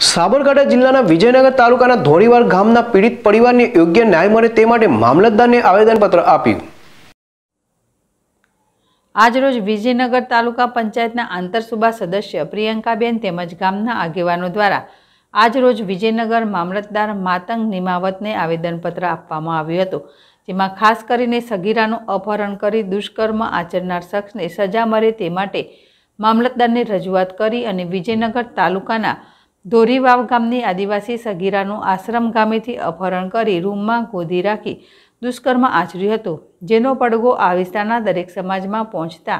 साबरकांठा जिल्लाना विजयनगर तालुकाना धोळीवाव गामना पीड़ित परिवारने योग्य न्याय मळे ते माटे मामलतदारने आवेदनपत्र आप्युं। આજરોજ વિજયનગર તાલુકા પંચાયતના આંતરસુબા સદસ્ય પ્રિયંકાબેન તેમજ ગામના આગેવાનો દ્વારા આજરોજ વિજયનગર મામલતદાર માતંગ નિમાવતને આવેદનપત્ર આપવામાં આવ્યું હતું, જેમાં ખાસ કરીને સગીરાનું અપહરણ કરી દુષ્કર્મ આચરનાર શખ્સને સજા મળે તે માટે મામલતદારને રજૂઆત કરી અને વિજયનગર તાલુકાના ધોળીવાવ ગામની આદિવાસી સગીરાનું આશ્રમ ગામેથી અપહરણ કરી રૂમમાં ગોદી રાખી દુષ્કર્મ આચર્યું હતું, જેનો પડઘો આ વિસ્તારના દરેક સમાજમાં પહોંચતા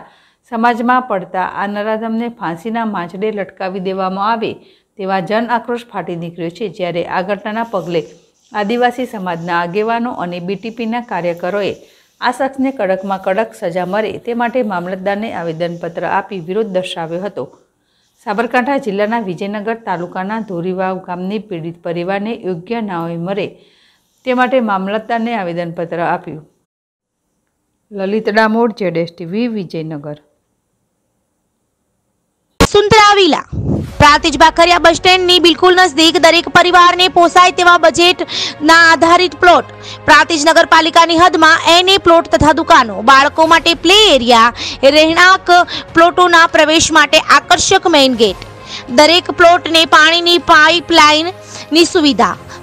સમાજમાં પડતા આ નરાધમને ફાંસીના માંચડે લટકાવી દેવામાં આવે તેવા જન આક્રોશ ફાટી નીકળ્યો છે। જ્યારે આ ઘટનાના પગલે આદિવાસી સમાજના આગેવાનો અને બીટીપીના કાર્યકરોએ આ શખ્સને કડકમાં કડક સજા મળે તે માટે મામલતદારને આવેદનપત્ર આપી વિરોધ દર્શાવ્યો હતો। સાબરકાંઠા જિલ્લાના વિજયનગર તાલુકાના ધોળીવાવ ગામની પીડિત પરિવારને યોગ્ય ન્યાય મળે તે માટે મામલતદારને આવેદનપત્ર આપ્યું। ललित डामोर, ZSTV, विजयनगर। सुंदरावीला प्रातिज बाखरिया बस स्टैंड नी बिल्कुल नजदीक दरेक परिवार ने पोसाय तेवा बजेट ना आधारित प्लॉट प्रातिज नगर पालिका नी हद मा एने प्लॉट तथा दुकानों बाळको माटे प्ले एरिया रहणाक प्लॉटों ना प्रवेश माटे आकर्षक मेन गेट दरेक प्लॉट ने पानी नी पाइपलाइन नी सुविधा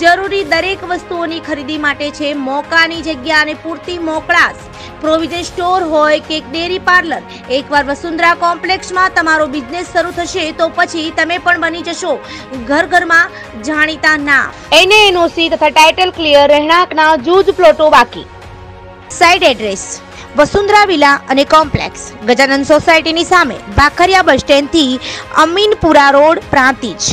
जरूरी दरेक वस्तुओनी खरीदी माटे छे मोकानी जग्या अने पूरती मोकळास प्रोविजन स्टोर होय के डेरी पार्लर एकवार वसुंधरा कॉम्प्लेक्स मां तमारो बिजनेस शुरू थशे तो पछी तमे पण बनी जशो घर घर मां जाणीता नाम NANOC तथा टाइटल क्लियर रहणाकना जूज प्लॉटो बाकी साइड एड्रेस वसुंधरा विला अने कॉम्प्लेक्स गजानन सोसायटीनी सामे बाखरिया बस स्टेन्ड थी अमीनपुरा रोड प्रांतिज